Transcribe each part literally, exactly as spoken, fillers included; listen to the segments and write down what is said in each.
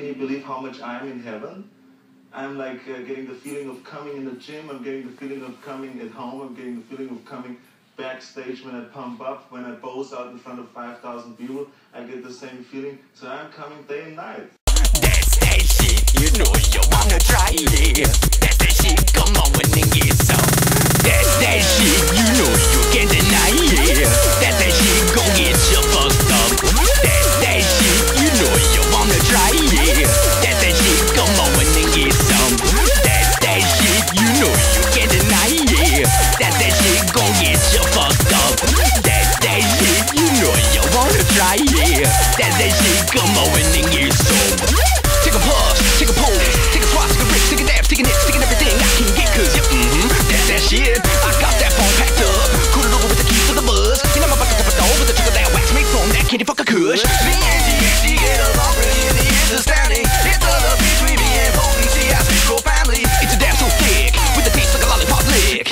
can you believe how much I'm in heaven? I'm like uh, getting the feeling of coming in the gym, I'm getting the feeling of coming at home, I'm getting the feeling of coming backstage when I pump up, when I pose out in front of five thousand people, I get the same feeling, so I'm coming day and night. That's that shit, you know you wanna try it. That's that shit, come on and think it so. That's that shit, you know you can't deny it. That's that shit, go get your fucked up. That's that shit, you know you wanna try it. That's that shit, come on and think it so. That's that shit, you know you can't deny it. That's that shit, go get your fucked up. That's that shit, you know you wanna try it. That's that shit, come on and think it so. Take a pause, take a pose, take a cross, take a rip, take a dab, take a nip, take everything I can get, cause yeah, mm-hmm, that's that shit. I got that phone packed up, cool it over with the keys to the buzz. And I'm about to tap a door with a trickle that wax made from that kitty fucker kush. The N T H D get along really, the end's astounding. It's all the bitch, we be in potency, I speak for family. It's a damn so thick, with the taste like a lollipop lick.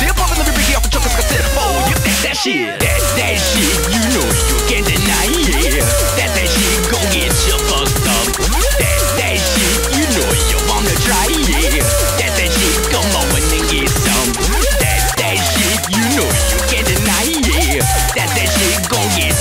Still popping every bricky off the truck cause I said a foe, yep, that's that shit. That's that shit, you know you can't deny it. That's that shit, go get your fucked up. That's that shit, you know you wanna try it. That's that shit, come over and get some. That's that shit, you know you can't deny it. That's that shit, go get